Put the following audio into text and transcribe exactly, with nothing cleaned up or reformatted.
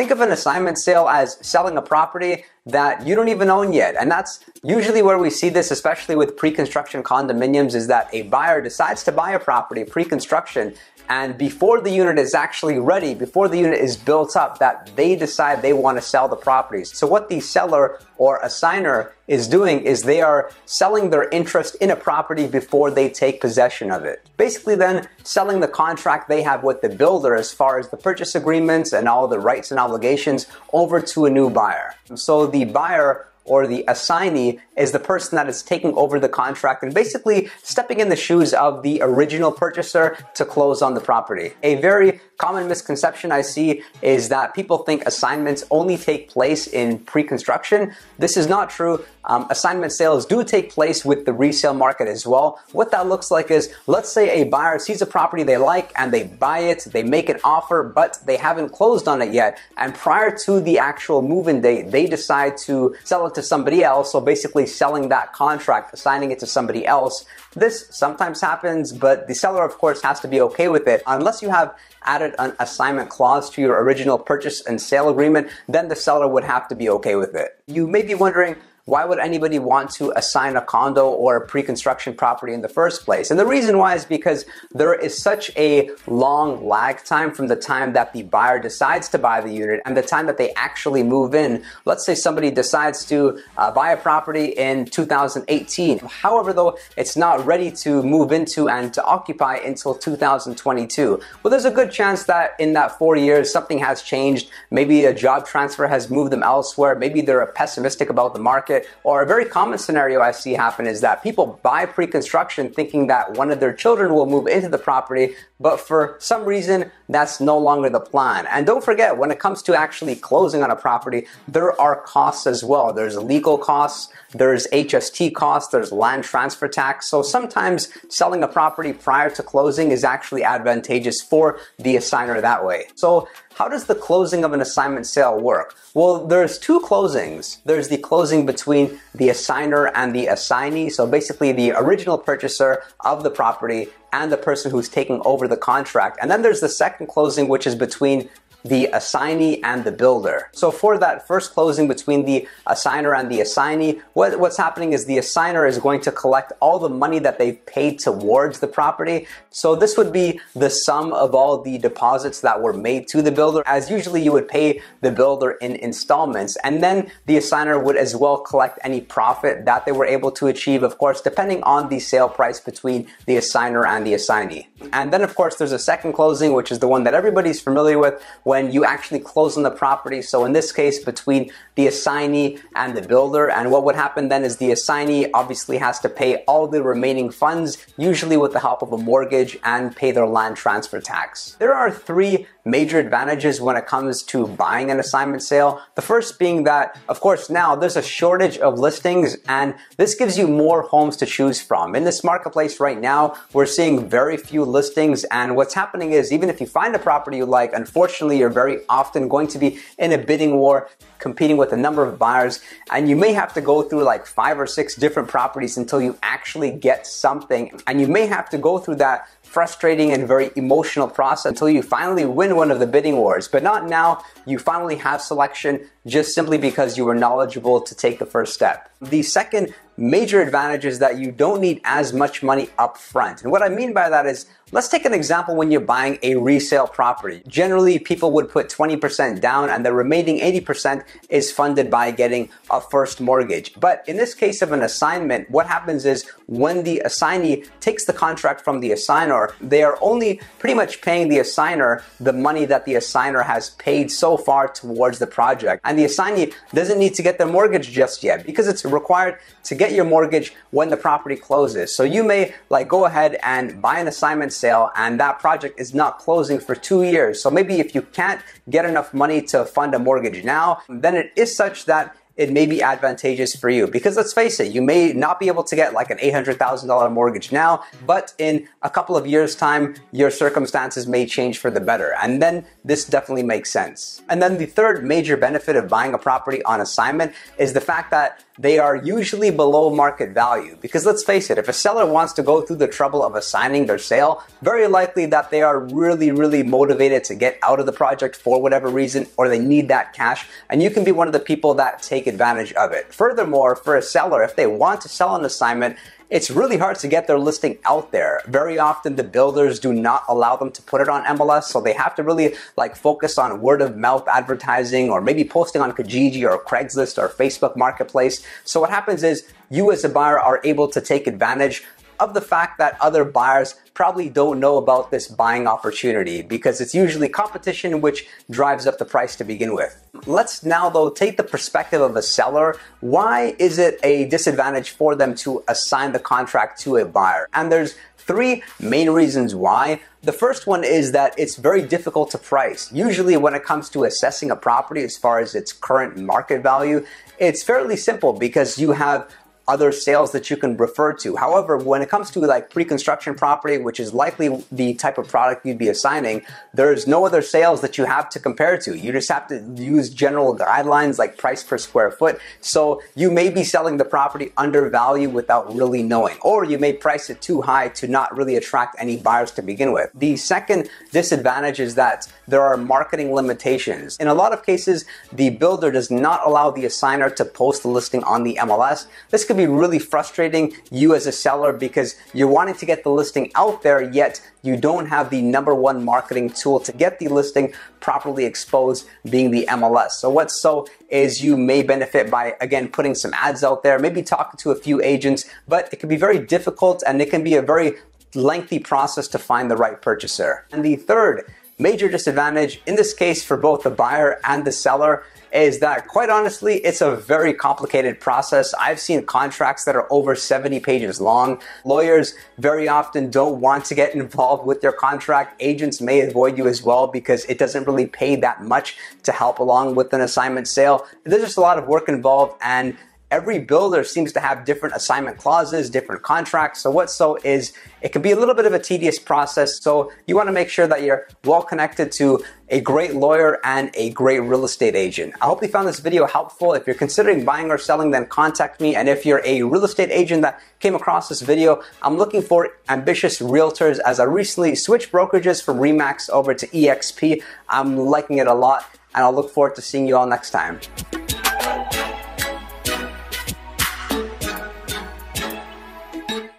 Think of an assignment sale as selling a property that you don't even own yet. And that's usually where we see this, especially with pre-construction condominiums, is that a buyer decides to buy a property pre-construction, and before the unit is actually ready, before the unit is built up, that they decide they want to sell the properties. So what the seller or assigner is doing is they are selling their interest in a property before they take possession of it. Basically then selling the contract they have with the builder as far as the purchase agreements and all the rights and obligations over to a new buyer. So the buyer or the assignee is the person that is taking over the contract and basically stepping in the shoes of the original purchaser to close on the property. A very common misconception I see is that people think assignments only take place in pre-construction. This is not true. Um, assignment sales do take place with the resale market as well. What that looks like is, let's say a buyer sees a property they like and they buy it, they make an offer, but they haven't closed on it yet. And prior to the actual move-in date, they decide to sell it to somebody else, so basically selling that contract, assigning it to somebody else. This sometimes happens, but the seller, of course, has to be okay with it. Unless you have added an assignment clause to your original purchase and sale agreement, then the seller would have to be okay with it. You may be wondering, why would anybody want to assign a condo or a pre-construction property in the first place? And the reason why is because there is such a long lag time from the time that the buyer decides to buy the unit and the time that they actually move in. Let's say somebody decides to uh, buy a property in two thousand eighteen. However, though, it's not ready to move into and to occupy until two thousand twenty-two. Well, there's a good chance that in that four years, something has changed. Maybe a job transfer has moved them elsewhere. Maybe they're pessimistic about the market. Or a very common scenario I see happen is that people buy pre-construction thinking that one of their children will move into the property, but for some reason, that's no longer the plan. And don't forget, when it comes to actually closing on a property, there are costs as well. There's legal costs, there's H S T costs, there's land transfer tax. So sometimes selling a property prior to closing is actually advantageous for the assigner that way. So how does the closing of an assignment sale work? Well, there's two closings. There's the closing between the assigner and the assignee. So basically the original purchaser of the property and the person who's taking over the contract. And then there's the second closing, which is between the assignee and the builder. So for that first closing between the assigner and the assignee, what, what's happening is the assigner is going to collect all the money that they've paid towards the property. So this would be the sum of all the deposits that were made to the builder, as usually you would pay the builder in installments. And then the assigner would as well collect any profit that they were able to achieve, of course, depending on the sale price between the assigner and the assignee. And then, of course, there's a second closing, which is the one that everybody's familiar with, when you actually close on the property. So in this case, between the assignee and the builder. And what would happen then is the assignee obviously has to pay all the remaining funds, usually with the help of a mortgage, and pay their land transfer tax. There are three major advantages when it comes to buying an assignment sale. The first being that, of course, now there's a shortage of listings, and this gives you more homes to choose from. In this marketplace right now, we're seeing very few listings, and what's happening is, even if you find a property you like, unfortunately, you're very often going to be in a bidding war, competing with a number of buyers, and you may have to go through like five or six different properties until you actually get something. And you may have to go through that frustrating and very emotional process until you finally win one of the bidding wars. But not now. You finally have selection just simply because you were knowledgeable to take the first step. The second major advantage is that you don't need as much money up front. And what I mean by that is, let's take an example when you're buying a resale property. Generally, people would put twenty percent down and the remaining eighty percent is funded by getting a first mortgage. But in this case of an assignment, what happens is when the assignee takes the contract from the assignor, they are only pretty much paying the assigner the money that the assigner has paid so far towards the project. And the assignee doesn't need to get their mortgage just yet, because it's required to get your mortgage when the property closes. So you may like go ahead and buy an assignment sale and that project is not closing for two years. So maybe if you can't get enough money to fund a mortgage now, then it is such that it may be advantageous for you, because let's face it, you may not be able to get like an eight hundred thousand dollar mortgage now, but in a couple of years' time, your circumstances may change for the better. And then this definitely makes sense. And then the third major benefit of buying a property on assignment is the fact that they are usually below market value. Because let's face it, if a seller wants to go through the trouble of assigning their sale, very likely that they are really, really motivated to get out of the project for whatever reason, or they need that cash, and you can be one of the people that take advantage of it. Furthermore, for a seller, if they want to sell an assignment, it's really hard to get their listing out there. Very often the builders do not allow them to put it on M L S, so they have to really like focus on word of mouth advertising, or maybe posting on Kijiji or Craigslist or Facebook Marketplace. So what happens is you as a buyer are able to take advantage of the fact that other buyers probably don't know about this buying opportunity, because it's usually competition which drives up the price to begin with. Let's now though take the perspective of a seller. Why is it a disadvantage for them to assign the contract to a buyer? And there's three main reasons why. The first one is that it's very difficult to price. Usually when it comes to assessing a property as far as its current market value, it's fairly simple because you have other sales that you can refer to. However, when it comes to like pre-construction property, which is likely the type of product you'd be assigning, there's no other sales that you have to compare to. You just have to use general guidelines like price per square foot. So you may be selling the property under value without really knowing, or you may price it too high to not really attract any buyers to begin with. The second disadvantage is that there are marketing limitations. In a lot of cases, the builder does not allow the assigner to post the listing on the M L S. This could be really frustrating you as a seller because you're wanting to get the listing out there, yet you don't have the number one marketing tool to get the listing properly exposed, being the M L S. So what's so is you may benefit by, again, putting some ads out there, maybe talking to a few agents, but it can be very difficult and it can be a very lengthy process to find the right purchaser. And the third major disadvantage, in this case for both the buyer and the seller, is that quite honestly, it's a very complicated process. I've seen contracts that are over seventy pages long. Lawyers very often don't want to get involved with their contract. Agents may avoid you as well because it doesn't really pay that much to help along with an assignment sale. There's just a lot of work involved, and every builder seems to have different assignment clauses, different contracts. So what's so is it can be a little bit of a tedious process. So you want to make sure that you're well connected to a great lawyer and a great real estate agent. I hope you found this video helpful. If you're considering buying or selling, then contact me. And if you're a real estate agent that came across this video, I'm looking for ambitious realtors as I recently switched brokerages from Remax over to E X P. I'm liking it a lot, and I'll look forward to seeing you all next time.